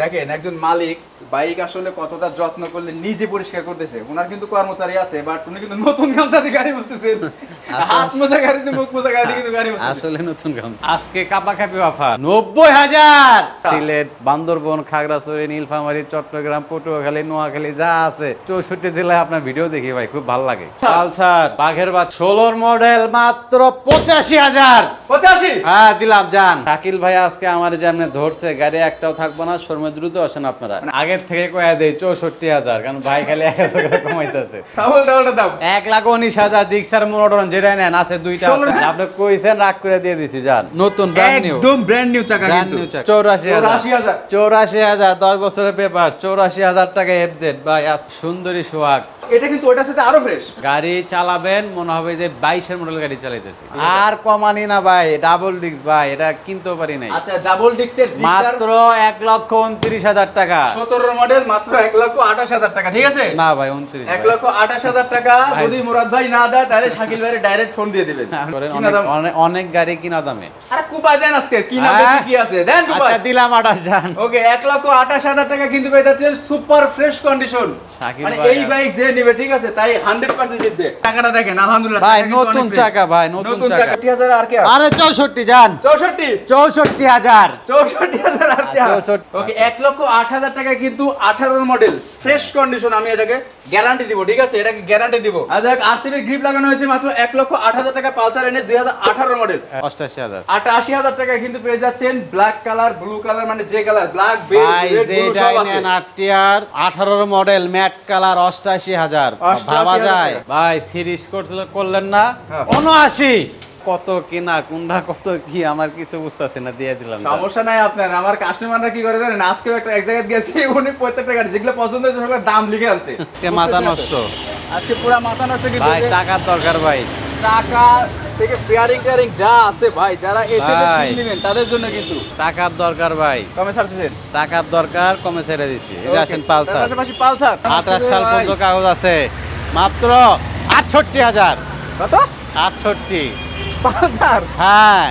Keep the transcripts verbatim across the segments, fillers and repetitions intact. দেখেন একজন মালিক বাইক আসলে কতটা যত্ন করলে নিজে পরিষ্কার করতেছে। ওনার কিন্তু কর্মচারী আছে, বাট উনি কিন্তু নতুন গামছা দিয়ে গাড়ি মুছতেছেন, হাত মোছা গাড়ি দিয়ে মুখ মোছা গাড়ি দিয়ে কিন্তু গাড়ি মুছতেছেন, আসলে নতুন গামছা। আজকে কাপাকাপি অফার নব্বই হাজার। সিলেট, বান্দরবন, খাগড়াছড়ি, নীলফামারী, চট্টগ্রাম, পটুয়াখালী, নোয়াখালী যা আছে চৌষট্টি জেলায় আপনার ভিডিও দেখি ভাই খুব ভালো লাগে। পালসার বাঘের বাদ ষোলোর মডেল মাত্র পঁচাশি হাজার। পঁচাশি হ্যাঁ দিলাম জান। শাকিল ভাই আজকে আমার যে আপনি ধরছে গাড়ি একটাও থাকবো না, দ্রুত আসেন আপনারা। আগের থেকে কয়ে দেয় চৌষট্টি হাজার কারণ ভাই খালি এক হাজার করে কমাইতেছে। এক লাখ উনিশ হাজার ডিক্সার মনোটন যেটা নেন আছে দুইটা, আপনি কইছেন রাগ করে দিয়ে দিছি যান। নতুন ব্র্যান্ড নিউ, একদম ব্র্যান্ড নিউ চাকা কিন্তু চৌরাশি হাজার। চৌরাশি হাজার দশ বছরের পেপার, চৌরাশি হাজার টাকা এফজেড। ভাই আজ সুন্দরী সোহাগ, এটা কিন্তু ওটার সাথে আরো ফ্রেশ গাড়ি চালাবেন মনে হবে যে বাইশ এর মডেল গাড়ি চালাইতেছি। আর কমানি না ভাই, ডাবল ডিস্ক ভাই এটা কিনতেও পারি নাই। আচ্ছা ডাবল ডিস্কের মাত্র এক লক্ষ উনত্রিশ হাজার টাকা। সতেরো মডেল মাত্র এক লক্ষ আঠাশ হাজার টাকা। ঠিক আছে না ভাই উনত্রিশ, এক লক্ষ আঠাশ হাজার টাকা। যদি মুরাদ ভাই না দেয় তাহলে শাকিল ভাইরে ডাইরেক্ট ফোন দিয়ে দিবেন। অনেক গাড়ি কিনা দামে আরে কুপা দেন আজকে কিনা বেশি কি আছে দেন কুপা। আচ্ছা দিলাম আঠাশ জান। ওকে এক লক্ষ আঠাশ হাজার টাকা কিন্তু ভাই যাচ্ছে সুপার ফ্রেশ কন্ডিশন। শাকিল ভাই এই বাইক যে নিবে ঠিক আছে তাই একশো পার্সেন্ট জিতবে। টাকাটা দেখেন আলহামদুলিল্লাহ ভাই নতুন টাকা ভাই নতুন টাকা। আটষট্টি হাজার আর কি আরে চৌষট্টি জান। চৌষট্টি চৌষট্টি হাজার চৌষট্টি হাজার আর কি ওকে এক লক্ষ আট হাজার টাকা কিন্তু আঠারোর মডেল ফ্রেশ কন্ডিশন। আমি এটাকে গ্যারান্টি দিব ঠিক আছে, এটাকে গ্যারান্টি দিব। আরসিবির গ্রিপ লাগানো হয়েছে মাত্র এক লক্ষ আট হাজার টাকা। পালসার এনএস দুই হাজার আঠারোর মডেল অষ্টাশি হাজার আটাশি হাজার টাকা কিন্তু পেয়ে যাচ্ছেন। ব্ল্যাক কালার, ব্লু কালার মানে যে কালার ব্ল্যাক আর আঠারোর মডেল ম্যাট কালার অষ্টাশি হাজার ভাবা যায় ভাই। সিরিজ করলেন না উনআশি কত কিনা কুন্ডা কত কি আমার কিছু বুঝতেছে না দিয়ে দিলাম। সমস্যা নাই আপনার, আমার কাস্টমাররা কি করে জানেন আজকে একটা এক জায়গায় গেছি উনি প্রত্যেকটা গাড়ি যেগুলো পছন্দ হয়েছে সবাই দাম লিখে আনছে। মাথা নষ্ট আজকে পুরো মাথা নষ্ট কিন্তু ভাই টাকার দরকার ভাই। টাকা থেকে ফেয়ারিং টারিং যা আছে ভাই যারা এসে কিনে নেবেন তাদের জন্য কিন্তু টাকার দরকার ভাই। কমে ছাড়তেছেন টাকার দরকার কমে ছেড়ে দিছি। এই যে আসেন পালসার, পাশাপাশি পালসার আঠাশ সাল পর্যন্ত কাগজ আছে মাত্র আটষট্টি হাজার। কত? আটষট্টি পালসার হ্যাঁ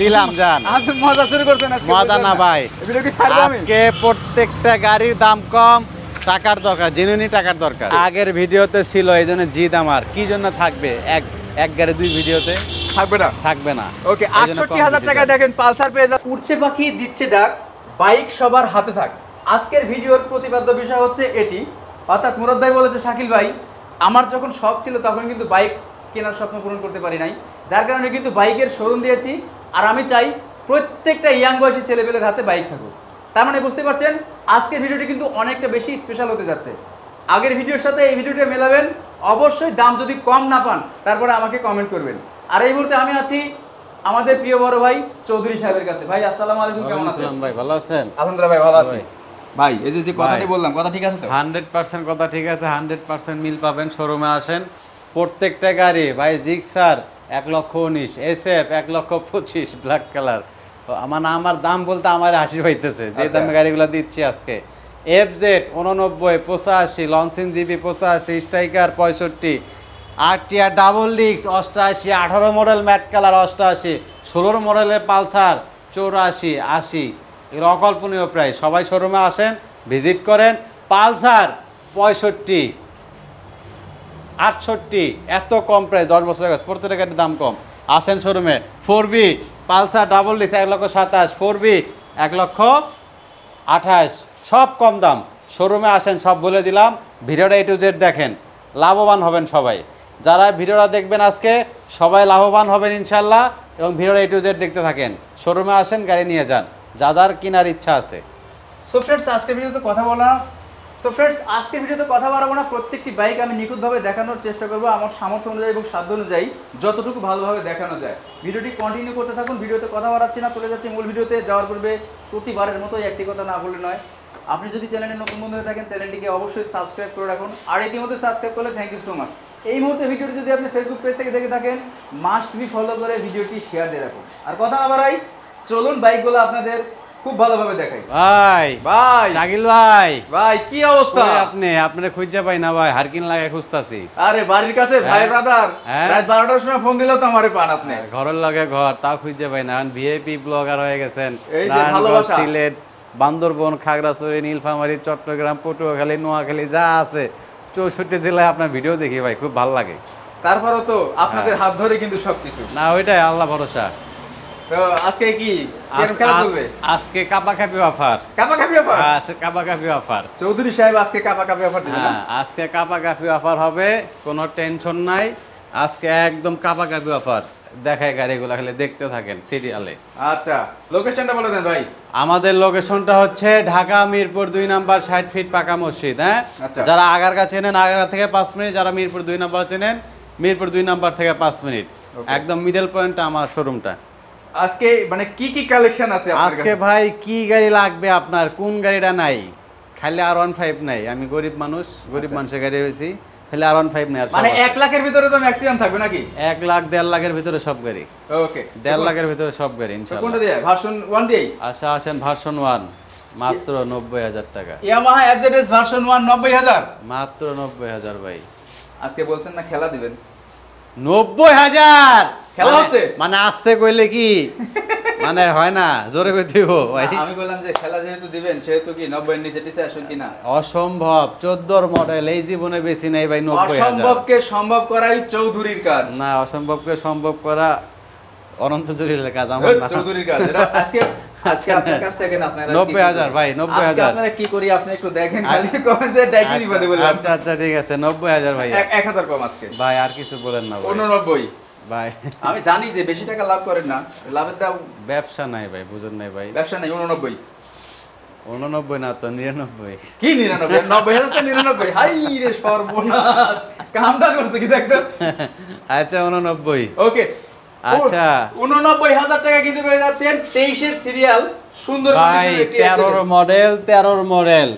দিলাম জান। আপনি মজা শুরু করছেন আজকে? মজা না ভাই, ভিডিও কি ছাড়ব আমি? আজকে প্রত্যেকটা গাড়ির দাম কম, টাকার দরকার, জেনুইন টাকার দরকার। আগের ভিডিওতে ছিল এইজন্য জিদ আমার, কি জন্য থাকবে এক এক গাড়ি দুই ভিডিওতে থাকবে না থাকবে না। ওকে আটষট্টি হাজার টাকা দেখেন পালসার পেয়ে যা। উড়ছে পাখি দিচ্ছে ডাক, বাইক সবার হাতে থাক। আজকের ভিডিওর প্রতিপাদ্য বিষয় হচ্ছে এটি, অর্থাৎ মুরাদ ভাই বলেছে শাকিল ভাই আমার যখন শখ ছিল তখন কিন্তু বাইক কেনার স্বপ্ন পূরণ করতে পারি নাই, যার কারণে কিন্তু বাইকের শোরুম দিয়েছি। আর আমি চাই প্রত্যেকটা ইয়াং বয়সী ছেলেপেলের হাতে বাইক থাকুক। তার মানে বুঝতে পারছেন আজকের ভিডিওটি কিন্তু অনেকটা বেশি স্পেশাল হতে যাচ্ছে। আগের ভিডিওর সাথে এই ভিডিওটা মেলাবেন অবশ্যই, দাম যদি কম না পান তারপরে আমাকে কমেন্ট করবেন। আর এই মুহূর্তে আমি আছি আমাদের প্রিয় বড় ভাই চৌধুরী সাহেবের কাছে। ভাই আসসালামু আলাইকুম, কেমন আছেন ভাই? ভালো আছেন? আলহামদুলিল্লাহ ভাই ভালো আছি ভাই। এই যে কথাটি বললাম কথা ঠিক আছে তো? হান্ড্রেড পার্সেন্ট কথা ঠিক আছে, হান্ড্রেড পার্সেন্ট মিল পাবেন। শোরুমে আসেন, প্রত্যেকটা গাড়ি ভাই জিক্সার এক লক্ষ উনিশ, এস এফ এক লক্ষ পঁচিশ, ব্ল্যাক কালার মানে আমার দাম বলতে আমার হাসি পাইতেছে যে দামে গাড়িগুলো দিচ্ছি আজকে। এফ জেড উননব্বই, পঁচাশি, লঞ্চিং জিবি পঁচাশি, স্ট্রাইকার পঁয়ষট্টি, আরটিআর ডাবল ডিস্ক অষ্টাশি, আঠারো মডেল ম্যাট কালার অষ্টাশি, ষোলোর মডেলের পালসার চৌরাশি, আশি। এগুলো অকল্পনীয় প্রায়। সবাই শোরুমে আসেন, ভিজিট করেন। পালসার পঁয়ষট্টি, আটষট্টি, এত কম প্রাইস, দশ বছরের কাছে প্রত্যেকটা গাড়ির দাম কম। আসেন শোরুমে। Four B Pulsar double disc এক লক্ষ সাতাশ, ফোর বি এক লক্ষ আঠাশ, সব কম দাম। শোরুমে আসেন, সব বলে দিলাম। ভিডিওটা এ টু জেড দেখেন, লাভবান হবেন সবাই। যারা ভিডিওটা দেখবেন আজকে সবাই লাভবান হবেন ইনশাল্লাহ। এবং ভিডিওটা এ টু জেড দেখতে থাকেন, শোরুমে আসেন, গাড়ি নিয়ে যান যাদের কেনার ইচ্ছা আছে। সো ফ্রেন্ডস আজকের ভিডিওতে কথা বলা সো ফ্রেন্ডস আজকের ভিডিওতে কথা বাড়াবো না। প্রত্যেকটি বাইক আমি নিখুঁতভাবে দেখানোর চেষ্টা করবো আমার সামর্থ্য অনুযায়ী এবং সাধ্য অনুযায়ী, যতটুকু ভালোভাবে দেখানো যায়। ভিডিওটি কন্টিনিউ করতে থাকুন, ভিডিওতে কথা বাড়াচ্ছি না, চলে যাচ্ছি মূল ভিডিওতে। যাওয়ার পূর্বে প্রতিবারের মতোই একটি কথা না বলে নয়, আপনি যদি চ্যানেলে নতুন বন্ধু হয়ে থাকেন চ্যানেলটিকে অবশ্যই সাবস্ক্রাইব করে রাখুন। আর ইতিমধ্যে সাবস্ক্রাইব করলে থ্যাংক ইউ সো মাচ। এই মুহূর্তে ভিডিওটি যদি আপনি ফেসবুক পেজ থেকে দেখে থাকেন মাস্ট বি ফলো করে ভিডিওটি শেয়ার দিয়ে রাখুন। আর কথা না বাড়াই, চলুন বাইকগুলো আপনাদের খুব ভালোভাবে দেখাই। ভাই ভাই শাকিল ভাই ভাই কি অবস্থা? আপনি আপনারে খুঁজে পাই না ভাই, হারকিন লাগায় খুঁজতাছি। আরে বাড়ির কাছে ভাই ব্রাদার রাত বারোটার সময় ফোন দিলো তো আমারে পান। আপনি ঘরের লাগে ঘর তাও খুঁজে পাই না, ভিআইপি ব্লগার হয়ে গেছেন। এই যে ভালোবাসা, সিলেট বান্দরবন, খাগড়াছড়ি, নীলফামারী, চট্টগ্রাম, পটুয়াখালী, নোয়াখালী যা আছে চৌষট্টি জেলায় আপনার ভিডিও দেখি ভাই খুব ভালো লাগে। তারপরও তো আপনাদের হাত ধরে কিন্তু সবকিছু না, ওইটাই আল্লাহ ভরসা। তো আজকে কি খেলা চলবে? আজকে কাপাকাপি অফার। কাপাকাপি অফার? হ্যাঁ আজকে কাপাকাপি অফার। চৌধুরী সাহেব আজকে কাপাকাপি অফার দিবেন? হ্যাঁ আজকে কাপাকাপি অফার হবে, কোনো টেনশন নাই। আজকে একদম কাপাকাপি অফার দেখায় গাড়িগুলো, খালি দেখতে থাকেন সিরিয়ালে। আচ্ছা লোকেশনটা বলে দেন ভাই। আমাদের লোকেশনটা হচ্ছে ঢাকা মিরপুর দুই নাম্বার ষাট ফিট পাকা মসজিদ। হ্যাঁ যারা আগারগা চেনেন আগারগা থেকে পাঁচ মিনিট, যারা মিরপুর দুই নাম্বার চেনেন মিরপুর দুই নাম্বার থেকে পাঁচ মিনিট, একদম মিডল পয়েন্টটা আমার শোরুমটা। আজকে মানে কি কি কালেকশন আছে আজকে ভাই? কি গাড়ি লাগবে আপনার? কোন গাড়িটা নাই? খালি আর ওয়ান ফাইভ নাই, আমি গরিব মানুষ, গরিব মানুষের গাড়ি হয়েছি, খালি আর ওয়ান ফাইভ নাই। মানে এক লাখের ভিতরে তো ম্যাক্সিমাম থাকবে নাকি? এক লাখ দেড় লাখের ভিতরে সব গাড়ি। ওকে দেড় লাখের ভিতরে সব গাড়ি ইনশাআল্লাহ। কোনটা দিয়ে? ভার্সন ওয়ান দিয়ে। আচ্ছা আসেন ভার্সন ওয়ান মাত্র নব্বই হাজার টাকা। ইয়ামাহা এফজেড ভার্সন ওয়ান নব্বই হাজার, মাত্র নব্বই হাজার ভাই। আজকে বলছেন না খেলা দিবেন, নব্বই হাজার খেলা হচ্ছে মানে আসতে কইলে কি মানে হয় না, জোরে কইতে হবে ভাই। আমি বললাম যে খেলা যেহেতু দিবেন সেহেতু কি নব্বই এর নিচে টিসে আসুন কিনা? অসম্ভব, চোদ্দ এর মডেল, এই জীবনে বেশি নাই ভাই নব্বই হাজার। অসম্ভবকে সম্ভব করাই চৌধুরীর কাজ। না অসম্ভবকে সম্ভব করা অনন্ত জলিলের কাজ, আমার না চৌধুরীর কাজ। এটা আজকে আজকে আপনার কাছ থেকে না আপনারা নব্বই হাজার ভাই, নব্বই হাজার। আপনারা কি করি আপনি একটু দেখেন খালি কমে যে ডাইকিনি বাদে বলেন। আচ্ছা আচ্ছা ঠিক আছে নব্বই হাজার ভাই, এক হাজার কম আজকে ভাই, আর কিছু বলেন না ভাই। নব্বই ভাই আমি জানি যে বেশি টাকা লাভ করেন না, লাভের দাম ব্যবসা নাই ভাই, বুঝুন নাই ভাই ব্যবসা নাই। উননব্বই উননব্বই না তো নিরানব্বই। কি নিরানব্বই? নব্বই হাজার নিরানব্বই, হাই রে সর্বনাশ, কামটা করছে কি দেখতে। আচ্ছা উননব্বই ওকে। আচ্ছা উননব্বই হাজার টাকা কিন্তু পেয়ে যাচ্ছেন তেইশ এর সিরিয়াল, সুন্দর ভাই, তেরোর মডেল, তেরোর মডেল,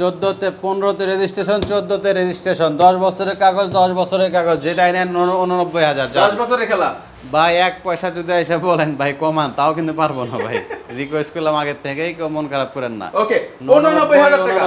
চোদ্দোতে পনেরোতে রেজিস্ট্রেশন, চোদ্দোতে রেজিস্ট্রেশন, দশ বছরের কাগজ, দশ বছরের কাগজ, যেটাই নেন উননব্বই হাজার। দশ বছরের খেলা ভাই, এক পয়সা যদি এসে বলেন ভাই কমান তাও কিন্তু পারবো না ভাই, রিকোয়েস্ট করলাম আগের থেকেই, কেউ মন খারাপ করেন না। ওকে উননব্বই হাজার টাকা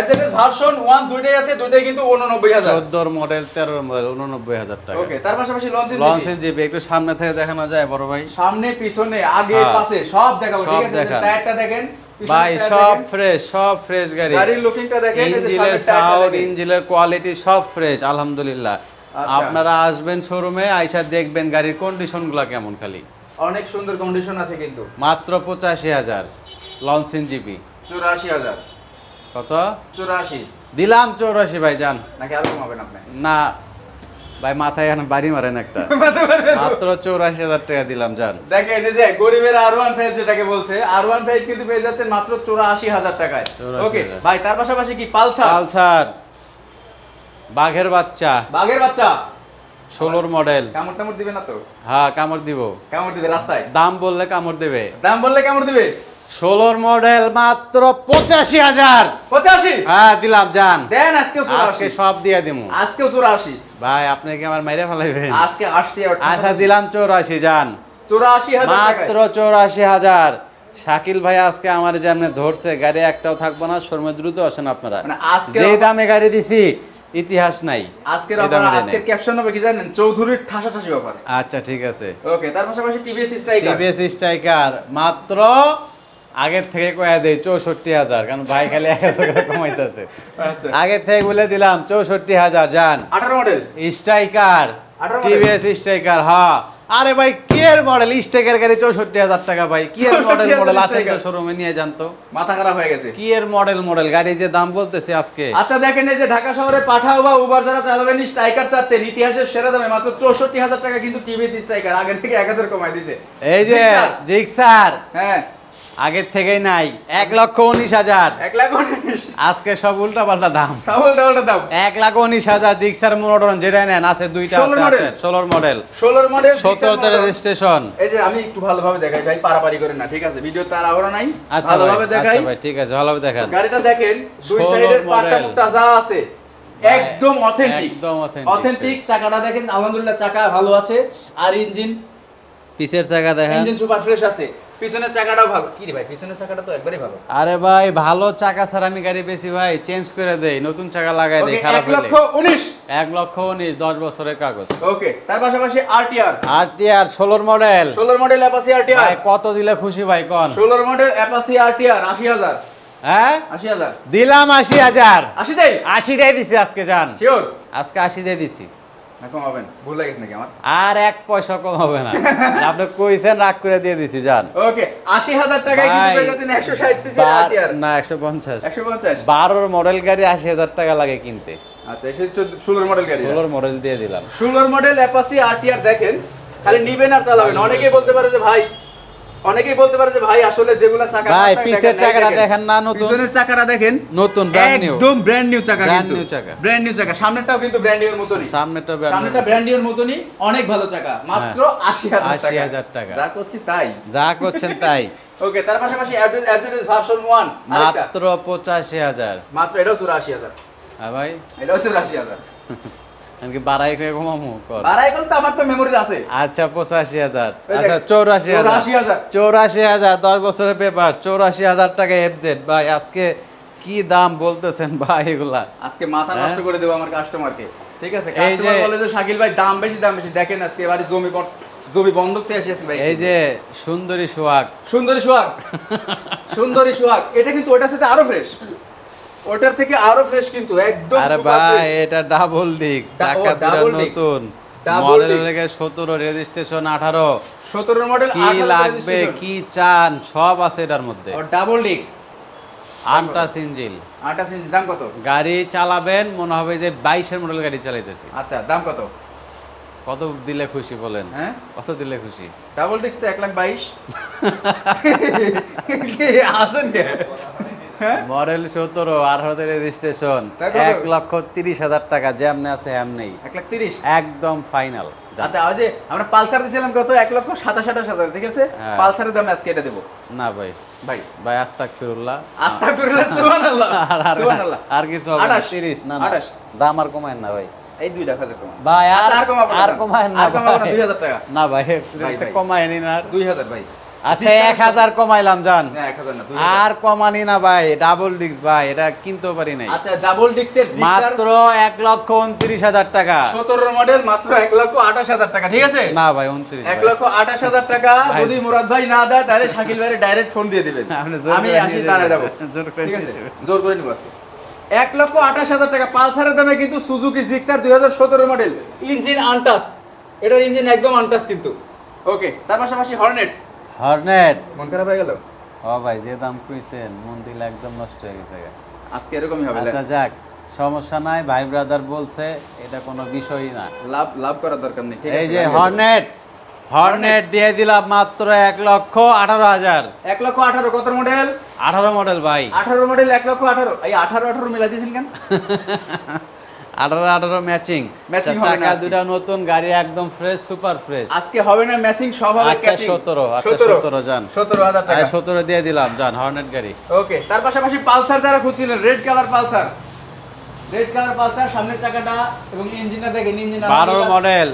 এজেন্স ভার্সন ওয়ান দুইটাই আছে, দুইটাই কিন্তু উননব্বই হাজার, চোদ্দোর মডেল তেরোর মডেল উননব্বই হাজার টাকা। ওকে তার পাশাপাশি লঞ্চ লঞ্চ জিপি একটু সামনে থেকে দেখানো যায় বড় ভাই? সামনে পিছনে আগে পাশে সব দেখাবো, ঠিক আছে? টায়ারটা দেখেন ভাই সব ফ্রেশ, সব ফ্রেশ গাড়ি, গাড়ির লুকিংটা দেখেন, ইঞ্জিনের সাউন্ড, ইঞ্জিনের কোয়ালিটি সব ফ্রেশ আলহামদুলিল্লাহ। আপনারা আসবেন শোরুমে, আইসা দেখবেন গাড়ির কন্ডিশনগুলো কেমন, খালি অনেক সুন্দর কন্ডিশন আছে কিন্তু। মাত্র পঁচাশি হাজার, লঞ্চিং জিপি চুরাশি হাজার, কত চুরাশি দিলাম, চুরাশি ভাই জান নাকি আর কমাবেন আপনি? না ভাই মাথায় এখন বাড়ি মারেন একটা, মাত্র চৌরাশি হাজার টাকা দিলাম জান। দেখেন এই যে গরিবের আর ওয়ান ফাইভ যেটাকে বলছে, আর ওয়ান ফাইভ কিন্তু পেয়ে যাচ্ছেন মাত্র চৌরাশি হাজার টাকায়। ওকে ভাই তার পাশাপাশি কি পালসার? পালসার বাঘের বাচ্চা, বাঘের বাচ্চা ষোলোর মডেল, কামড় টামড় দিবে না তো? হ্যাঁ কামড় দিব, কামড় দিবে রাস্তায়, দাম বললে কামড় দেবে, দাম বললে কামড় দিবে। ষোলোর মডেল মাত্র পঁচাশি হাজার, পঁচাশি হ্যাঁ দিলাম জান, দেন আজকে চুরাশি সব দিয়ে দিবো, আজকে চুরাশি ভাই। আপনি কি আমার মাইরে ফেলাইবেন? আজকে আসছি, আচ্ছা দিলাম চুরাশি জান, চুরাশি হাজার মাত্র, চুরাশি হাজার। শাকিল ভাই আজকে আমার যেমনে ধরছে গাড়ি একটাও থাকবো না, শর্মে দ্রুত আসেন আপনারা, যেই দামে গাড়ি দিছি ইতিহাস নাই। আজকের আপনারা আজকের ক্যাপশন হবে কি জানেন? চৌধুরীর ঠাসাঠাসি ব্যাপার। আচ্ছা ঠিক আছে ওকে। তার পাশাপাশি টিভিএস স্ট্রাইকার, টিভিএস স্ট্রাইকার মাত্র আগের থেকে কয়া দেয় চৌষট্টি হাজার, কারণ ভাই খালি এক হাজার করে কমাইতেছে, আগের থেকে বলে দিলাম চৌষট্টি হাজার জান। আঠারো মডেল স্ট্রাইকার, টিভিএস স্ট্রাইকার, হ্যাঁ আরে ভাই কি এর মডেল স্ট্রাইকার গাড়ি চৌষট্টি হাজার টাকা ভাই, কি এর মডেল মডেল আসেন তো শোরুমে নিয়ে যান তো, মাথা খারাপ হয়ে গেছে, কি এর মডেল মডেল গাড়ি যে দাম বলতেছে আজকে। আচ্ছা দেখেন এই যে ঢাকা শহরে পাঠাও বা উবার যারা চালাবেন স্ট্রাইকার চাচ্ছেন ইতিহাসের সেরা দামে মাত্র চৌষট্টি হাজার টাকা কিন্তু টিভিএস স্ট্রাইকার আগের থেকে এক হাজার কমাই দিয়েছে। এই যে জিক্সার হ্যাঁ আগের থেকেই নাই এক লক্ষ উনিশ হাজার, এক লাখ উনিশ, আজকে সব উল্টা পাল্টা দাম, সব উল্টা পাল্টা দাম, এক লাখ উনিশ হাজার। জিক্সার মডার্ন যেটা নেন আছে দুইটা, ষোলোর মডেল, ষোলোর মডেল, সতেরোতে রেজিস্ট্রেশন। এই যে আমি একটু ভালোভাবে দেখাই ভাই, পারাপারি করেন না ঠিক আছে, ভিডিও তার আবারও নাই, ভালোভাবে দেখাই ভাই ঠিক আছে, ভালোভাবে দেখান গাড়িটা দেখেন, দুই সাইডের পাটা মুটা যা আছে একদম অথেন্টিক, একদম অথেন্টিক। চাকাটা দেখেন আলহামদুলিল্লাহ চাকা ভালো আছে, আর ইঞ্জিন, পিছের চাকা দেখেন ইঞ্জিন সুপার ফ্রেশ আছে। পিছনের চাকাটাও ভালো। কি রে ভাই পিছনের চাকাটা তো একবারই ভালো। আরে ভাই ভালো চাকা ছাড়া আমি গাড়ি বেশি ভাই চেঞ্জ করে দেই, নতুন চাকা লাগাই দেই খারাপ হলে। এক লক্ষ উনিশ এক লক্ষ উনিশ দশ বছরের কাগজ। ওকে, তার পাশাপাশি আরটিআর আরটিআর ষোলোর মডেল ষোলোর মডেল অ্যাপাচি আরটিআর ভাই কত দিলে খুশি ভাই কোন? ষোলোর মডেল অ্যাপাচি আরটিআর আশি হাজার। হ্যাঁ আশি হাজার দিলাম। আশি হাজার আশি দেই আশি দেই দিছি আজকে জান শিওর, আজকে আশি দেই দিছি। আর এক পয়সা কম হবে না, আপনি কইছেন রাগ করে দিয়ে দিছি জান। ওকে, আশি হাজার টাকায় কি পেয়ে যাচ্ছেন একশো ষাট সিসি আরটিআর না একশো পঞ্চাশ একশো পঞ্চাশ বারো এর মডেল গাড়ি আশি হাজার টাকা লাগে কিনতে। আচ্ছা এই ষোলো এর মডেল গাড়ি ষোলো এর মডেল দিয়ে দিলাম। ষোলো এর মডেল অ্যাপাচি আরটিআর দেখেন খালি নিবেন আর চালাবেন। অনেকেই বলতে পারে যে ভাই অনেকেই বলতে পারে যে ভাই আসলে যেগুলা চাকা ভাই পিছের চাকাটা দেখেন না, নতুন পিছনের চাকাটা দেখেন নতুন ব্র্যান্ড নিউ একদম ব্র্যান্ড নিউ চাকা কিন্তু ব্র্যান্ড নিউ চাকা। সামনেটাও কিন্তু ব্র্যান্ড নিউ এর মতই, সামনেটা সামনেটা ব্র্যান্ড নিউ এর মতই, অনেক ভালো চাকা। মাত্র আশি হাজার টাকা যা করছি তাই যা করছেন তাই। ওকে, তার পাশাপাশি অ্যাড্রেস অ্যাড্রেস ভার্সন ওয়ান মাত্র পঁচাশি হাজার মাত্র। এটাও চুরাশি হাজার। হ্যাঁ ভাই এটাও চুরাশি হাজার। আচ্ছা পঁচাশি হাজার আচ্ছা চৌরাশি হাজার চৌরাশি হাজার। দশ বছরের পেপার চৌরাশি হাজার টাকা এফজেড ভাই আজকে কি দাম বলতেছেন ভাই এগুলা? আজকে মাথা নষ্ট করে দেবো আমার কাস্টমারকে। ঠিক আছে, এই যে বলে যে শাকিল ভাই দাম বেশি দাম বেশি, দেখেন আজকে এবারে জমি জমি বন্ধক থেকে এসেছে ভাই। এই যে সুন্দরী সোহাগ সুন্দরী সোহাগ সুন্দরী সোহাগ এটা কিন্তু ওটার সাথে আরো ফ্রেশ, ওটার থেকে আরো ফ্রেশ কিন্তু একদম। আরে ভাই এটা ডাবল ডিস্ক চাকা দুটো নতুন মডেল লেগে সতেরো রেজিস্ট্রেশন আঠারো সতেরো মডেল। কি লাগবে কি চান সব আছে এটার মধ্যে। আর ডাবল ডিস্ক আটাশ ইঞ্জিন আটাশ ইঞ্জিন দাম কত? গাড়ি চালাবেন মনে হবে যে বাইশ এর মডেল গাড়ি চালাইতেছি। আচ্ছা দাম কত? কত দিলে খুশি বলেন? হ্যাঁ কত দিলে খুশি? ডাবল ডিস্ক তো এক লাখ বাইশ। আসেন মডেল সতেরো আঠারোতে রেজিস্ট্রেশন এক লক্ষ তিরিশ হাজার টাকা। যেমনি আছে এমনি এক লাখ তিরিশ একদম ফাইনাল। আচ্ছা ওই যে আমরা পালসার দিয়েছিলাম কত? এক লক্ষ সাতাশ আঠাশ হাজার। ঠিক আছে পালসারের দাম আজকে এটা দেবো না ভাই ভাই ভাই আস্তাগফিরুল্লাহ আস্তাগফিরুল্লাহ সুবহানাল্লাহ সুবহানাল্লাহ। আর কিছু তিরিশ না আঠাশ দাম আর কমায় না ভাই। এই দুই লাখ হাজার কমায় ভাই আর কমায় না দুই হাজার টাকা না ভাই কমায় নি না দুই হাজার ভাই। আচ্ছা এক হাজার কমাইলাম জান আর কমানি না ভাই। ডাবল ডিস্ক ভাই এটা কিনতেও পারি নাই। আচ্ছা ডাবল ডিস্কের মাত্র এক লক্ষ উনত্রিশ হাজার টাকা। সতেরো মডেল মাত্র এক লক্ষ আঠাশ হাজার টাকা। ঠিক আছে না ভাই উনত্রিশ এক লক্ষ আঠাশ হাজার টাকা। যদি মুরাদ ভাই না দেয় তাহলে শাকিল ভাই ডাইরেক্ট ফোন দিয়ে দিবেন আমি আসি তারা যাবো জোর করে জোর করে নিব। এক লক্ষ আঠাশ হাজার টাকা পালসারের দামে কিন্তু সুজুকি জিক্সার দুই হাজার সতেরো মডেল ইঞ্জিন আনটাস, এটার ইঞ্জিন একদম আনটাস কিন্তু। ওকে, তার পাশাপাশি হর্নেট হর্নেট মন খারাপ হয়ে গেল। ও ভাই যে দাম কইছেন মন দিল একদম নষ্ট হয়ে গেছে আজকে এরকমই হবে। আচ্ছা যাক সমস্যা নাই, ভাই ব্রাদার বলছে এটা কোনো বিষয়ই না, লাভ লাভ করার দরকার নেই। এই যে হর্নেট হর্নেট দিয়ে দিলাম মাত্র এক লক্ষ আঠারো হাজার এক লক্ষ আঠারো কত মডেল? আঠারো মডেল ভাই আঠারো মডেল এক লক্ষ আঠারো। এই আঠারো আঠারো মিলা দিয়েছেন কেন? আঠারো আঠারো ম্যাচিং ম্যাচিং চাকা দুটো নতুন গাড়ি একদম ফ্রেশ সুপার ফ্রেশ। আজকে হবে না ম্যাচিং সব হবে ক্যাচিং। সতেরো সতেরো জান সতেরো হাজার টাকা সতেরো দিয়ে দিলাম জান হর্নেট গাড়ি। ওকে, তার পাশাপাশি পালসার যারা খুঁজছিলেন red colour Pulsar red colour Pulsar সামনের চাকাটা এবং ইঞ্জিনটা দেখেন। ইঞ্জিন বারো মডেল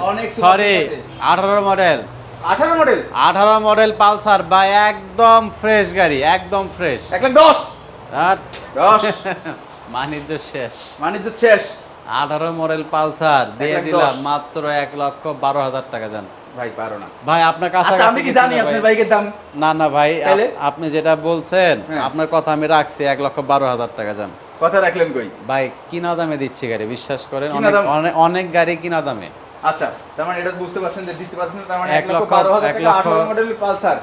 সরি আঠারো মডেল আঠারো মডেল আঠারো মডেল পালসার ভাই একদম ফ্রেশ গাড়ি একদম ফ্রেশ। এক লাখ দশ বাণিজ্য শেষ বাণিজ্য শেষ। আঠারো মডেল পালসার দিয়ে দিলাম মাত্র এক লক্ষ বারো হাজার টাকা। জান ভাই পারো না ভাই আপনার কাছে আমি কি জানি আপনার বাইকের দাম? না না ভাই আপনি যেটা বলছেন আপনার কথা আমি রাখছি এক লক্ষ বারো হাজার টাকা। জান কথা রাখলেন কই ভাই? কিনা দামে দিচ্ছি গাড়ি, বিশ্বাস করেন অনেক গাড়ি কিনা দামে। আচ্ছা তার মানে এটা বুঝতে পারছেন যে দিতে পারছেন না, তার মানে এক লক্ষ বারো হাজার টাকা আঠারো মডেল পালসার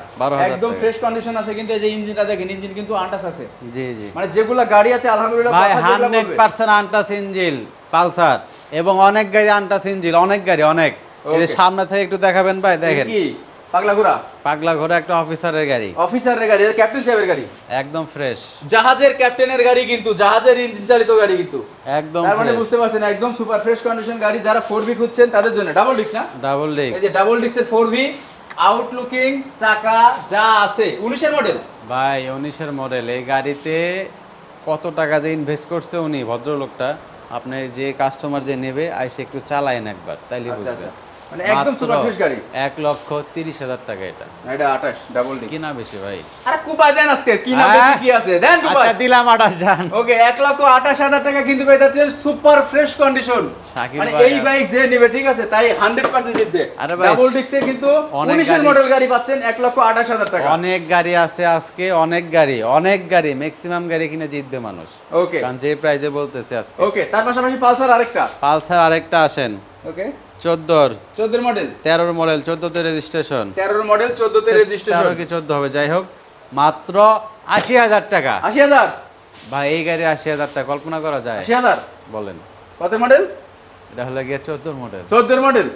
একদম ফ্রেশ কন্ডিশন আছে কিন্তু। এই যে ইঞ্জিনটা দেখেন ইঞ্জিন কিন্তু আনটাস আছে। জি জি মানে যেগুলা গাড়ি আছে আলহামদুলিল্লাহ ভাই একশো পার্সেন্ট আনটাস ইঞ্জিন পালসার এবং অনেক গাড়ি আনটাস ইঞ্জিন অনেক গাড়ি অনেক। এই যে সামনে থেকে একটু দেখাবেন ভাই দেখেন কি পাগলা ঘোড়া পাগলা ঘোড়া একটা অফিসারের গাড়ি অফিসারের গাড়ি ক্যাপ্টেন সাহেবের গাড়ি একদম ফ্রেশ। জাহাজের ক্যাপ্টেনের গাড়ি কিন্তু জাহাজের ইঞ্জিন চালিত গাড়ি কিন্তু একদম। তার মানে বুঝতে পারছেন একদম সুপার ফ্রেশ কন্ডিশন গাড়ি। যারা ফোর ভি খুঁজছেন তাদের জন্য ডাবল ডিস্ক না ডাবল ডিস্ক। এই যে ডাবল ডিস্কের ফোর ভি আউটলুকিং চাকা যা আছে উনিশ এর মডেল ভাই উনিশ এর মডেল। এই গাড়িতে কত টাকা যে ইনভেস্ট করছে উনি ভদ্রলোকটা, আপনি যে কাস্টমার যে নেবে আইসে একটু চালায়েন একবার তাইলে বুঝবেন। মানে একদম সুপার ফ্রেশ গাড়ি এক লক্ষ তিরিশ হাজার টাকা এটা এটা আঠাশ ডাবল ডি কিনা বেশি ভাই আরে কুবা দেন আজকে কিনা বেশি কি আছে দেন কুবা আচ্ছা দিলাম আঠাশ জান ওকে এক লক্ষ আঠাশ হাজার টাকা কিন্তু ভাই যাচ্ছে সুপার ফ্রেশ কন্ডিশন মানে এই বাইক যে নেবে ঠিক আছে তাই একশো পার্সেন্ট জিতবে ডাবল ডিক্সে কিন্তু উনিশ এর মডেল গাড়ি পাচ্ছেন এক লক্ষ আঠাশ হাজার টাকা অনেক গাড়ি আছে আজকে অনেক গাড়ি অনেক গাড়ি ম্যাক্সিমাম গাড়ি কিনা জিতবে মানুষ ওকে কারণ যে প্রাইসে বলতেছে আজকে ওকে তার পাশাপাশি পালসার আরেকটা পালসার আরেকটা আসেন ওকে চোদ্দ চোদ্দ মডেল তেরো এর মডেল চোদ্দ তে রেজিস্ট্রেশন তেরো এর মডেল চোদ্দ তে রেজিস্ট্রেশন তেরো কি চোদ্দ হবে যাই হোক মাত্র আশি হাজার টাকা আশি হাজার ভাই এই গাড়ি আশি হাজার টাকা কল্পনা করা যায় আশি হাজার বলেন কত মডেল এটা হলো গিয়ে চোদ্দ মডেল চোদ্দ এর মডেল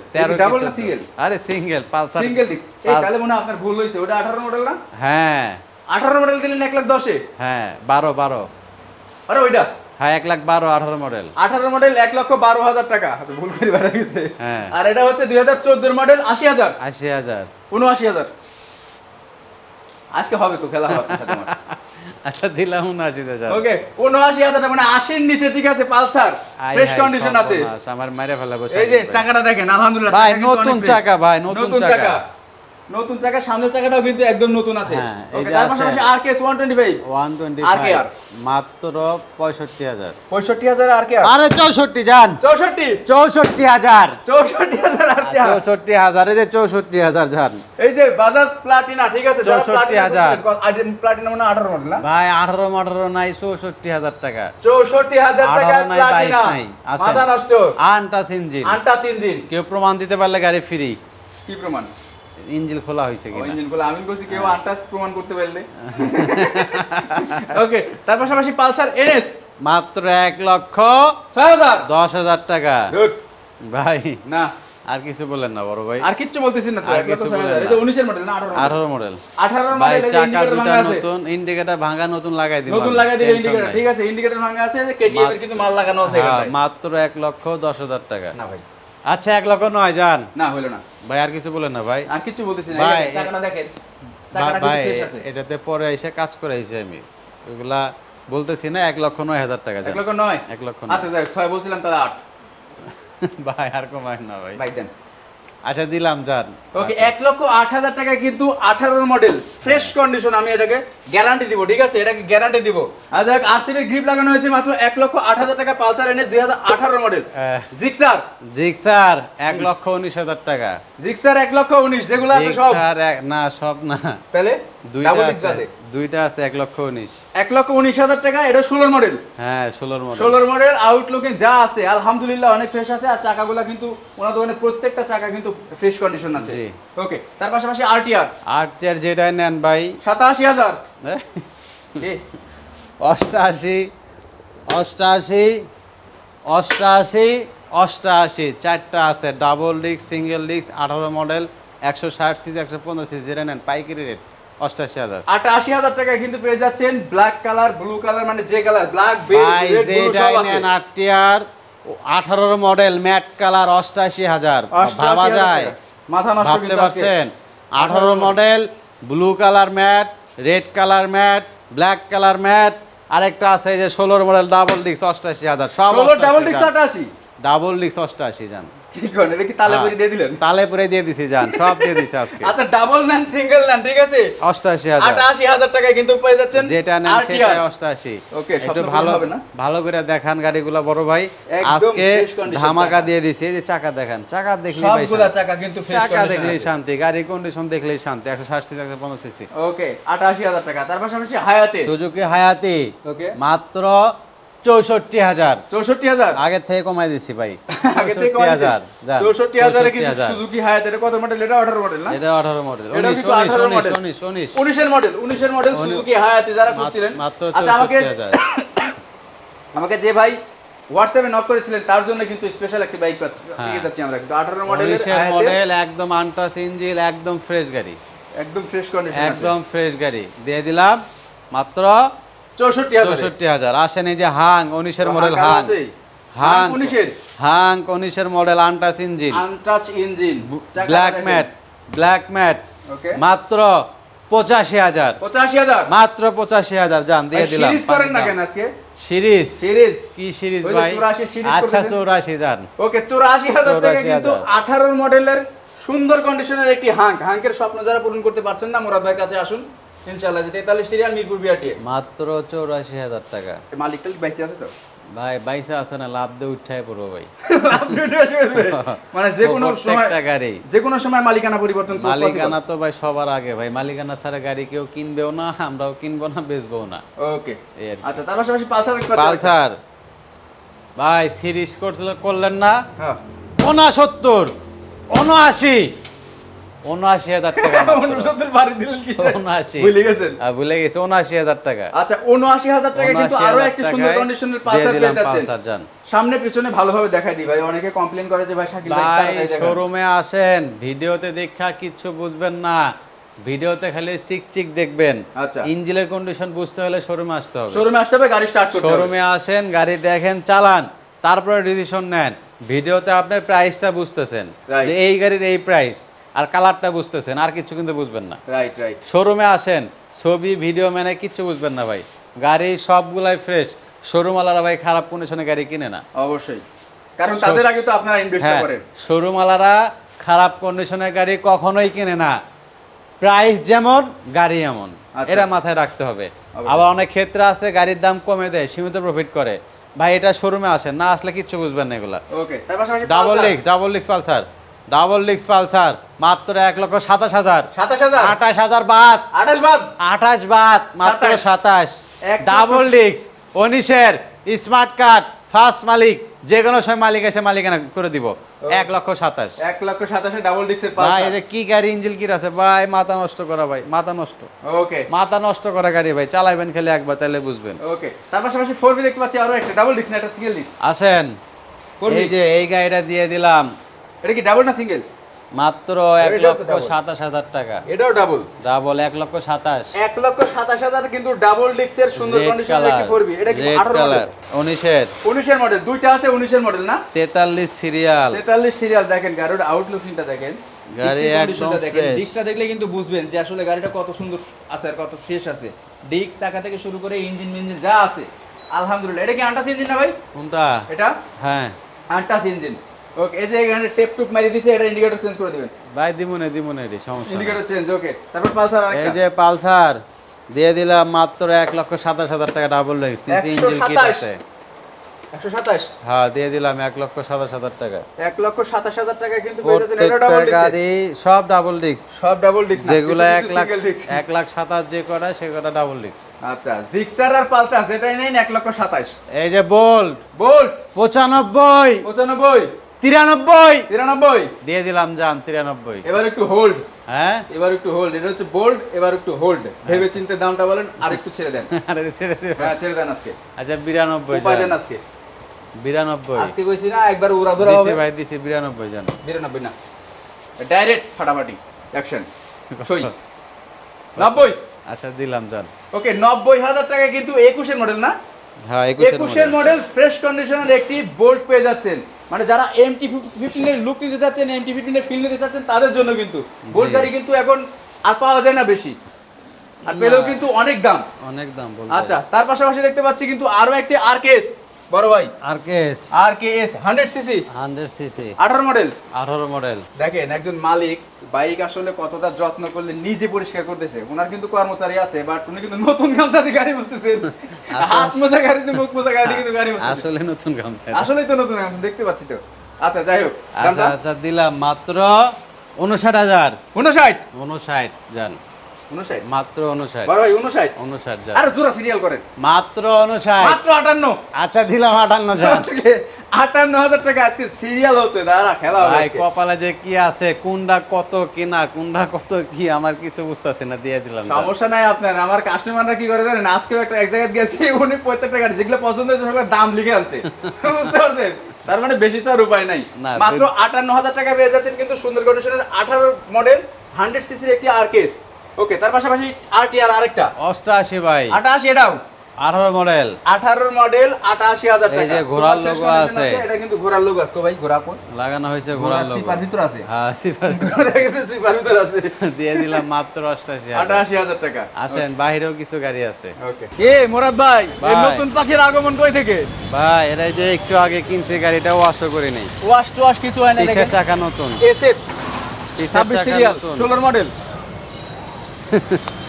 ডাবল না সিঙ্গেল আরে সিঙ্গেল পালসার সিঙ্গেল দিস এই তাহলে মনে আপনার ভুল হইছে ওটা আঠারো মডেল না হ্যাঁ আঠারো মডেল দিলেন এক লাখ দশ এ হ্যাঁ বারো বারো আরে ওইটা হ্যাঁ এক লাখ বারো আঠারো মডেল আঠারো মডেল এক লক্ষ বারো হাজার টাকা আচ্ছা ভুল করে বাড়া গেছে হ্যাঁ আর এটা হচ্ছে দুই হাজার চোদ্দ এর মডেল আশি হাজার আশি হাজার উনআশি হাজার আজকে হবে তো খেলা হবে তোমার আচ্ছা দিলাম উনআশি হাজার ওকে উনআশি হাজার মানে আশি এর নিচে ঠিক আছে পালসার ফ্রেশ কন্ডিশন আছে আমার মাইরে ফেলা বসে এই যে চাকাটা দেখেন আলহামদুলিল্লাহ ভাই নতুন চাকা ভাই নতুন চাকা নতুন চাকা সামনের চাকাটাও কিন্তু একদম নতুন আছে ওকে তার পাশাপাশি আরকেএস এক পঁচিশ আরকেআর মাত্র পঁয়ষট্টি হাজার পঁয়ষট্টি হাজার আরকেআর আরে চৌষট্টি জান চৌষট্টি চৌষট্টি হাজার চৌষট্টি হাজার আরকেআর চৌষট্টি হাজার এই যে চৌষট্টি হাজার জান এই যে বাজাজ প্লাটিনা ঠিক আছে যারা প্লাটিনা প্লাটিনা মানে আঠারো মডেল না ভাই আঠারো আঠারো নাই চৌষট্টি হাজার টাকা চৌষট্টি হাজার টাকা প্লাটিনা মাথা নষ্ট আনটাচ ইঞ্জিন আনটাচ ইঞ্জিন কেউ প্রমাণ দিতে পারলে গাড়ি ফ্রি কি প্রমাণ ইঞ্জিন খোলা হইছে কিনা ইঞ্জিন খোলা আমি কইছি কেউ আটাশ প্রমাণ করতে পারলে ওকে তারপর পাশাপাশি পালসার এনএস মাত্র এক লক্ষ ছয় হাজার দশ হাজার টাকা গুড ভাই না আর কিছু বলেন না বড় ভাই আর কিচ্ছু বলতেছেন না তো এক লক্ষ ছয় হাজার এটা উনিশ এর মডেল না আঠারো মডেল আঠারো মডেল চাকা দুটো নতুন ইন্ডিকেটর ভাঙা নতুন লাগাই দিবেন নতুন লাগাই দিবেন ইন্ডিকেটর ঠিক আছে ইন্ডিকেটর ভাঙা আছে যে কেটিএম এর কিন্তু মাল লাগানো আছে এটা ভাই মাত্র এক লক্ষ দশ হাজার টাকা না ভাই আচ্ছা এক লক্ষ নয় জান না হলো না ভাই আর কিছু বলেন না ভাই আর কিছু বলতেছি না চাকাটা দেখেন চাকাটা কি ফ্রেশ আছে এটাতে পরে এসে কাজ করাইছি আমি ওগুলা বলতেছি না এক লক্ষ নয় হাজার টাকা জান এক লক্ষ নয় এক লক্ষ নয় আচ্ছা যাই ছয় বলছিলাম তাহলে আট ভাই আর কমাই না ভাই ভাই দেন আচ্ছা দিলাম জান ওকে এক লক্ষ আট হাজার টাকা কিন্তু আঠারো এর মডেল ফ্রেশ কন্ডিশন আমি এটাকে গ্যারান্টি দিব ঠিক আছে এটাকে গ্যারান্টি দিব আর দেখ আরসিবির গ্রিপ লাগানো হয়েছে মাত্র এক লক্ষ আট হাজার টাকা পালসার এনএস দুই হাজার আঠারো মডেল জিক্সার জিক্সার এক লক্ষ উনিশ হাজার টাকা জিক্সার এক লক্ষ উনিশ যেগুলো আছে সব জিক্সার না সব না তাহলে দুইটা আছে দুইটা আছে এক লক্ষ উনিশ এক লক্ষ উনিশ হাজার টাকা এটা ষোলো এর মডেল হ্যাঁ ষোলো এর মডেল ষোলো এর মডেল আউটলুকিং যা আছে আলহামদুলিল্লাহ অনেক ফ্রেশ আছে আর চাকাগুলো কিন্তু ওনার দোকানে প্রত্যেকটা চাকা কিন্তু ফ্রেশ কন্ডিশন আছে ওকে তার পাশাপাশি আরটিআর আরটিআর যেটা নেন ভাই সাতাশি হাজার অষ্টাশি অষ্টাশি অষ্টাশি অষ্টাশি চারটা আছে ডাবল ডিস্ক সিঙ্গেল ডিস্ক আঠারো মডেল একশো ষাট সিজি একশো পঞ্চাশ সিজি যেটা নেন পাইকারি রেট অষ্টাশি হাজার আটাশি হাজার টাকা কিন্তু পেয়ে যাচ্ছেন ব্ল্যাক কালার ব্লু কালার মানে যে কালার ব্ল্যাক রেড ব্লু সব আছে আরটিআর আঠারো মডেল ম্যাট কালার অষ্টাশি হাজার ভাবা যায় মাথা নষ্ট করতে পারছেন আঠারো model blue colour matte red colour matte black colour matte আরেকটা আছে যে ষোলোর মডেল ডাবল ডিস্ক অষ্টাশি হাজার সব ডাবল ডিস্ক আটাশি ডাবল ডিস্ক অষ্টাশি জান কি কোন এটা কি তালে পরে দিয়ে দিলেন তালে পরে দিয়ে দিছি জান সব দিয়ে দিছি আজকে আচ্ছা ডাবল নেন সিঙ্গেল নেন ঠিক আছে অষ্টাশি হাজার আটাশি হাজার টাকা কিন্তু পেয়ে যাচ্ছেন যেটা নেন সেটা অষ্টাশি ওকে একটু ভালো হবে না ভালো করে দেখান গাড়িগুলো বড় ভাই আজকে ধামাকা দিয়ে দিছি এই যে চাকা দেখেন চাকা দেখলেই ভাই সবগুলা চাকা কিন্তু ফ্রেশ চাকা দেখলেই শান্তি গাড়ি কন্ডিশন দেখলেই শান্তি একশো ষাট সিসি একশো পঞ্চাশ সিসি ওকে আটাশি হাজার টাকা তারপর সামনে হায়াতে সুজুকি হায়াতে ওকে মাত্র চৌষট্টি হাজার চৌষট্টি হাজার আগে থেকে কমাই দিছি ভাই আগে থেকে চৌষট্টি হাজার চৌষট্টি হাজার কি সুজুকি হায়াতের কত মডেল এটা আঠারো মডেল না এটা আঠারো মডেল উনিশ উনিশ উনিশ উনিশ এর মডেল উনিশ এর মডেল সুজুকি হায়াতে যারা খুঁজছিলেন আচ্ছা আমাকে আমাকে যে ভাই WhatsApp এ নক করেছিলেন তার জন্য কিন্তু স্পেশাল একটা বাইক পাচ্ছি ঠিক আছে আমরা কিন্তু আঠারো মডেলের হায়াতে মডেল একদম আনটাচ ইঞ্জিন একদম ফ্রেশ গাড়ি একদম ফ্রেশ কন্ডিশন একদম ফ্রেশ গাড়ি দিয়ে দিলাম মাত্র চৌষট্টি হাজার আসেন এই যে হাং উনিশ এর মডেল হাং হাং উনিশ এর হাং উনিশ এর model untouch engine untouch engine black matte black matte okay মাত্র পঁচাশি হাজার পঁচাশি হাজার মাত্র পঁচাশি হাজার জান দিয়ে দিলাম সিরিজ করেন না কেন আজকে সিরিজ সিরিজ কি সিরিজ ভাই আচ্ছা চৌরাশি হাজার ওকে চৌরাশি হাজার টাকা কিন্তু আঠারো মডেলের সুন্দর কন্ডিশনের একটি হাঙ্ক হাঙ্কের স্বপ্ন যারা পূরণ করতে পারছেন না মুরাদ ভাইয়ের কাছে আসুন ইনশাআল্লাহ। তেতাল্লিশ সিরিয়াল মিরপুর বিআরটি মাত্র চৌরাশি হাজার টাকা। মালিকটা কি বাইসে আছে তো? ভাই বাইসে আছে না, লাভ দিয়ে উঠায় পড়বো ভাই, লাভ দিয়ে উঠায় মানে যে কোনো সময় গাড়ি যে কোনো সময় মালিকানা পরিবর্তন। মালিকানা তো ভাই সবার আগে ভাই, মালিকানা ছাড়া গাড়ি কেউ কিনবেও না, আমরাও কিনবো না, বেচবো না। ওকে আচ্ছা, তার পাশাপাশি পালসার পালসার ভাই সিরিজ করলেন না ঊনসত্তর ঊনআশি ঊনআশি হাজার টাকা। ঊনসত্তর বাড়ি দিলেন কি? ঊনআশি ভুলে গেছেন? হ্যাঁ ভুলে গেছি, ঊনআশি হাজার টাকা। আচ্ছা ঊনআশি হাজার টাকা কিন্তু আরো একটা সুন্দর কন্ডিশনের পালসার পেয়ে যাচ্ছেন। সামনে পিছনে ভালোভাবে দেখাই দিই ভাই, অনেকে কমপ্লেইন করে যে ভাই শাকিল ভাই তাড়াতাড়ি শোরুমে আসেন, ভিডিওতে দেখা কিচ্ছু বুঝবেন না, ভিডিওতে খালি চিকচিক দেখবেন। আচ্ছা ইঞ্জিনের কন্ডিশন বুঝতে হলে শোরুমে আসতে হবে, শোরুমে আসতে হবে, গাড়ি স্টার্ট করতে হবে। শোরুমে আসেন, গাড়ি দেখেন, চালান, তারপরে ডিসিশন নেন। ভিডিওতে আপনার প্রাইসটা বুঝতেছেন যে এই গাড়ির এই প্রাইস, আর কালারটা বুঝতেছেন, আর কিছু কিন্তু বুঝবেন না। রাইট রাইট শোরুমে আসেন, ছবি ভিডিও মানে কিচ্ছু বুঝবেন না ভাই, গাড়ি সবগুলাই ফ্রেশ। শোরুমওয়ালারা ভাই খারাপ কন্ডিশনে গাড়ি কিনে না, অবশ্যই, কারণ তাদের আগে তো আপনারা ইনভেস্ট করেন। শোরুমওয়ালারা খারাপ কন্ডিশনে গাড়ি কখনোই কিনে না, প্রাইস যেমন গাড়ি এমন, এটা মাথায় রাখতে হবে। আবার অনেক ক্ষেত্রে আছে গাড়ির দাম কমে দেয়, সীমিত প্রফিট করে ভাই, এটা শোরুমে আসেন, না আসলে কিচ্ছু বুঝবেন না এগুলা। ওকে ডাবল লিক্স ডাবল লিক্স পালসার ডাবল লিক্স পালসার মাত্র এক লক্ষ সাতাশ হাজার। সাতাশ হাজার আটাশ হাজার বাদ, আটাশ বাদ মাত্র সাতাশ। ডাবল লিক্স উনিশের স্মার্ট কার্ড, ফার্স্ট মালিক, যে কোনো সময় মালিক এসে মালিকানা করে দিব। এক লক্ষ সাতাশ। এক লক্ষ সাতাশে ডাবল ডিস্কের পালসার ভাই, এটা কি গাড়ি, ইঞ্জিন কি আছে ভাই, মাথা নষ্ট করা ভাই, মাথা নষ্ট। ওকে মাথা নষ্ট করা গাড়ি ভাই, চালাবেন খালি একবার তাহলে বুঝবেন। ওকে তার পাশাপাশি ফোর ভি দেখতে পাচ্ছি আরো একটা ডাবল ডিস্ক, না এটা সিঙ্গেল ডিস্ক। আসেন এই যে এই গাড়িটা দিয়ে দিলাম, এটা কি ডাবল না সিঙ্গেল? মাত্র এক লক্ষ সাতাশ হাজার টাকা, এটাও ডাবল। ডাবল এক লক্ষ সাতাশ। এক লক্ষ সাতাশ হাজার কিন্তু ডাবল ডিস্কের সুন্দর কন্ডিশনের একটি ফোর ভি। এটা কি আঠারো উনিশ এর মডেল, দুইটা আছে উনিশ এর মডেল না? তেতাল্লিশ সিরিয়াল। তেতাল্লিশ সিরিয়াল দেখেন গাড়ির আউটলুকিংটা দেখেন, গাড়ি একদম ফ্রেশ। ডিস্কটা দেখলে কিন্তু বুঝবেন যে আসলে গাড়িটা কত সুন্দর আছে আর কত ফ্রেশ আছে। ডিস্ক চাকা থেকে শুরু করে ইঞ্জিন ইঞ্জিন যা আছে আলহামদুলিল্লাহ। এটা কি আটাশ ইঞ্জিন না ভাই? কোনটা এটা? হ্যাঁ আটাশ ইঞ্জিন। ওকে এই যে এখানে টেপ টুপ মারি দিয়েছে, এটা ইন্ডিকেটর চেঞ্জ করে দিবেন ভাই। দিমুনে দিমুনে রে সমস্যা, ইন্ডিকেটর চেঞ্জ। ওকে তারপর পালসার আরেকটা, এই যে পালসার দিয়ে দিলাম মাত্র এক লক্ষ সাতাশ হাজার টাকা। ডাবল লেগস নিচে ইঞ্জিন কিট আছে একশো সাতাশ। হ্যাঁ দিয়ে দিলাম এক লক্ষ সাতাশ হাজার টাকা। এক লক্ষ সাতাশ হাজার টাকা কিন্তু বেজেছেন, এটা ডাবল ডিস্ক গাড়ি, সব ডাবল ডিস্ক, সব ডাবল ডিস্ক না, যেগুলো এক লাখ এক লাখ সাতাশ যে করা সেটা ডাবল ডিস্ক। আচ্ছা জিক্সার আর পালসার যেটাই নেন এক লক্ষ সাতাশ। এই যে বোল্ট বোল্ট পঁচানব্বই পঁচানব্বই তিরানব্বই দিয়ে দিলাম, যান তিরানব্বই। এবার একটু হোল্ড, হ্যাঁ এবার একটু হোল্ড, এটা হচ্ছে বোল্ড, এবার একটু হোল্ড, ভেবেচিন্তে দামটা বলেন আর একটু ছেড়ে দেন। আরে ছেড়ে দেন, হ্যাঁ ছেড়ে দেন আজকে। আচ্ছা বিরানব্বই উপায় দেন আজকে, বিরানব্বই আজকে কইছি না একবার উড়া ধরা হবে ভাই, দিছি বিরানব্বই, জান বিরানব্বই না ডাইরেক্ট ফাটাফাটি অ্যাকশন সই নব্বই। আচ্ছা দিলাম যান। ওকে নব্বই হাজার টাকা কিন্তু একুশ এর মডেল না? হ্যাঁ একুশ এর মডেল, ফ্রেশ কন্ডিশনের একটি বোল্ট পেয়ে যাচ্ছেন। মানে যারা এমটি পনেরো এর লুক নিতে চাচ্ছেন, এমটি পনেরো এর ফিল নিতে চাচ্ছেন, তাদের জন্য কিন্তু বোল্ট গাড়ি কিন্তু এখন আর পাওয়া যায় না বেশি, আর পেলেও কিন্তু অনেক দাম, অনেক দাম বলবো। আচ্ছা তার পাশাপাশি দেখতে পাচ্ছি কিন্তু আরো একটি আরকেএস বড় ভাই, আরকেএস আরকেএস একশো সিসি, একশো সিসি আঠারো মডেল, আঠারো মডেল। দেখেন একজন মালিক বাইক আসলে কতটা যত্ন করলে নিজে পরিষ্কার করতেছে, ওনার কিন্তু কর্মচারী আছে, বাট উনি কিন্তু নতুন গামছা দিয়ে গাড়ি মুছতেছেন, হাত মোছা গাড়ি দিয়ে মুখ মোছা গাড়ি দিয়ে কিন্তু গাড়ি মুছতেছেন, আসলে নতুন গামছা, আসলে তো নতুন গামছা দেখতে পাচ্ছি তো। আচ্ছা যাই হোক, আচ্ছা আচ্ছা দিলাম মাত্র উনষাট হাজার। উনষাট উনষাট জান উনষাট মাত্র উনষাট। বড় ভাই উনষাট উনষাট জান। আরে জোড়া সিরিয়াল করেন মাত্র উনষাট, মাত্র আটান্ন। আচ্ছা দিলাম আটান্ন জান, আটান্ন হাজার টাকা। আজকে সিরিয়াল হচ্ছে দাঁড়া খেলা ভাই, কপালে যে কি আছে, কোনটা কত কিনা, কোনটা কত কি আমার কিছু বুঝতেছে না, দিয়ে দিলাম। সমস্যা নাই আপনার, আমার কাস্টমাররা কি করে জানেন, আজকেও একটা এক জায়গায় গেছি, উনি প্রত্যেকটা গাড়ি যেগুলো পছন্দ হয়েছে সেগুলো দাম লিখে আনছে, বুঝতে পারছেন? তার মানে বেশি তার উপায় নাই। মাত্র আটান্ন হাজার টাকা পেয়ে যাচ্ছেন কিন্তু সুন্দর কন্ডিশনের আঠারো মডেল হান্ড্রেড সিসির একটি আরকেএস। ওকে তার পাশাপাশি আরটিআর আরেকটা অষ্টাশি ভাই, আটাশি, এটাও আঠারো মডেল, আঠারো মডেল আটাশি হাজার টাকা। এই যে ঘোড়ার লোগো আছে, এটা কিন্তু ঘোড়ার লোগো আছে ভাই, ঘোড়া কোন লাগানো হয়েছে, ঘোড়ার লোগো সিপার ভিতর আছে। হ্যাঁ সিপার ভিতর, সিপার ভিতর আছে। দিয়ে দিলাম মাত্র আটাশি হাজার টাকা। আসেন বাইরেও কিছু গাড়ি আছে। ওকে এ মুরাদ ভাই, এই নতুন পাখির আগমন কই থেকে ভাই? এরা যে একটু আগে কিনছে গাড়িটা, ওয়াশ করে নাই, ওয়াশ টু ওয়াশ কিছু হয় না, দেখেন চাকা নতুন, এসএফ ছাব্বিশ সিরিয়াল ষোলোর মডেল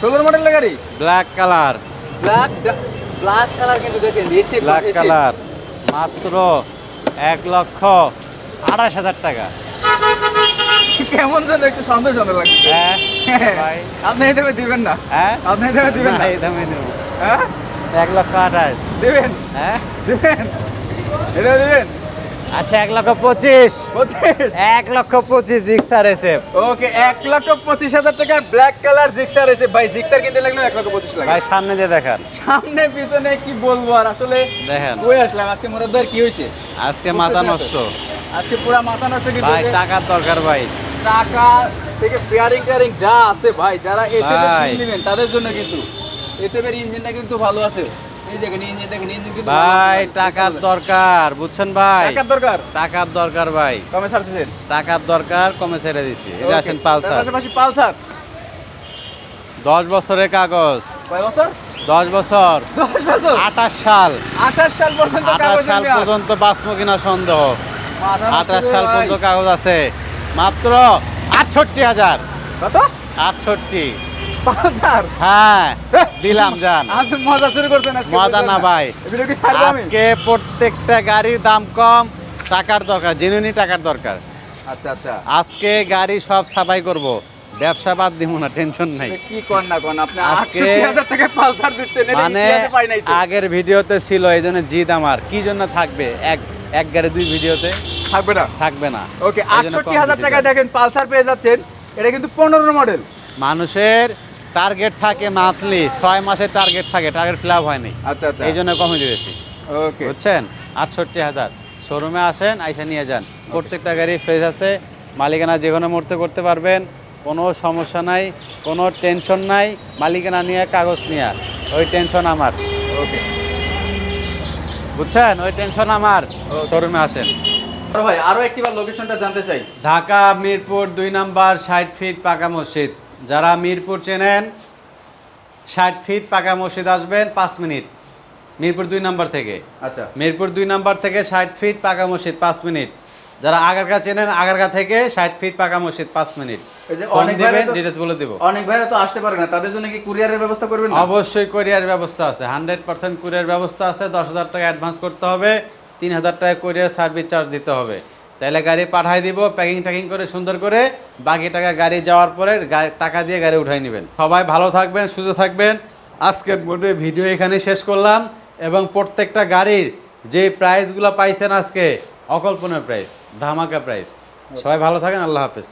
ষোলোর মডেল গাড়ি black colour black black colour কিন্তু দেখেন এসি ব্ল্যাক কালার মাত্র এক লক্ষ আঠাশ হাজার টাকা কেমন যেন একটু সন্দেহ সন্দেহ লাগছে হ্যাঁ ভাই আপনি এই দামে দিবেন না হ্যাঁ আপনি এই দামে দিবেন না এই দামে দেব হ্যাঁ এক লক্ষ আঠাশ দিবেন হ্যাঁ দিবেন এটা দিবেন আচ্ছা এক লক্ষ পঁচিশ পঁচিশ এক লক্ষ পঁচিশ জিক্সার এসএফ ওকে এক লক্ষ পঁচিশ হাজার টাকা ব্ল্যাক কালার জিক্সার এসএফ ভাই জিক্সার কিনতে লাগলো এক লক্ষ পঁচিশ লাগে ভাই সামনে দিয়ে দেখান সামনে পিছনে কি বলবো আর আসলে দেখেন কই আসলাম আজকে মুরাদদার কি হয়েছে আজকে মাথা নষ্ট আজকে পুরা মাথা নষ্ট কি ভাই টাকার দরকার ভাই টাকা থেকে ফেয়ারিং টারিং যা আছে ভাই যারা এসএফ কিনবেন তাদের জন্য কিন্তু এসএফ এর ইঞ্জিনটা কিন্তু ভালো আছে ভাই টাকার দরকার বুঝছেন ভাই টাকার দরকার টাকার দরকার ভাই কমে ছাড়তেছেন টাকার দরকার কমে ছেড়ে দিছি এই যে আসেন পালসার পাশাপাশি পালসার দশ বছরের কাগজ কয় বছর দশ বছর দশ বছর আঠাশ সাল আঠাশ সাল পর্যন্ত কাগজ আঠাশ সাল পর্যন্ত বাঁচবো কিনা সন্দেহ আঠাশ সাল পর্যন্ত কাগজ আছে মাত্র আটষট্টি হাজার কত আটষট্টি পালসার হ্যাঁ দিলাম জান আজ মজা শুরু করছেন আজকে মজা না ভাই ভিডিও কি ছাড়ব আমি আজকে প্রত্যেকটা গাড়ির দাম কম টাকার দরকার জেনুইন টাকার দরকার আচ্ছা আচ্ছা আজকে গাড়ি সব ছাপাই করব ব্যবসা বাদ দিব না টেনশন নাই কি কোন না কোন আপনি আটষট্টি হাজার টাকা পালসার দিচ্ছেন মানে আগের ভিডিওতে ছিল এইজন্য জিদ আমার কি জন্য থাকবে এক এক গাড়ি দুই ভিডিওতে থাকবে না থাকবে না ওকে আটষট্টি হাজার টাকা দেখেন পালসার পেয়ে যাচ্ছেন এটা কিন্তু পনেরো মডেল মানুষের টার্গেট থাকে মান্থলি ছয় মাসের টার্গেট থাকে টার্গেট ফিল আপ হয়নি আচ্ছা আচ্ছা এইজন্য কমে দিয়েছি ওকে বুঝছেন আটষট্টি হাজার শোরুমে আসেন আইসা নিয়ে যান প্রত্যেকটা গাড়ি ফ্রেশ আছে মালিকানা যে কোনো মুহূর্তে করতে পারবেন কোনো সমস্যা নাই কোনো টেনশন নাই মালিকানা নিয়ে কাগজ নিয়ে ওই টেনশন আমার ওকে বুঝছেন ওই টেনশন আমার শোরুমে আসেন ভাই আরও একটিবার লোকেশনটা জানতে চাই ঢাকা মিরপুর দুই নাম্বার ষাট ফিট পাকা মসজিদ যারা মিরপুর চেনেন ষাট ফিট পাকা মসজিদ আসবেন পাঁচ মিনিট মিরপুর দুই নাম্বার থেকে আচ্ছা মিরপুর দুই নাম্বার থেকে ষাট ফিট পাকা মসজিদ পাঁচ মিনিট যারা আগারগা চেনেন আগারগা থেকে ষাট ফিট পাকা মসজিদ পাঁচ মিনিট অনেক ভাইরা তো আসতে পারে না তাদের জন্য কি কুরিয়ারের ব্যবস্থা করবেন অবশ্যই কুরিয়ারের ব্যবস্থা আছে হান্ড্রেড পার্সেন্ট কুরিয়ার ব্যবস্থা আছে দশ হাজার টাকা অ্যাডভান্স করতে হবে তিন হাজার টাকা কুরিয়ার সার্ভিস চার্জ দিতে হবে তাহলে গাড়ি পাঠাই দিব প্যাকিং ট্যাকিং করে সুন্দর করে বাকি টাকা গাড়ি যাওয়ার পরে টাকা দিয়ে গাড়ি উঠাই নেবেন সবাই ভালো থাকবেন সুস্থ থাকবেন আজকের মধ্যে ভিডিও এখানে শেষ করলাম এবং প্রত্যেকটা গাড়ির যে প্রাইসগুলো পাইছেন আজকে অকল্পনীয় প্রাইস ধামাকা প্রাইস সবাই ভালো থাকেন আল্লাহ হাফেজ।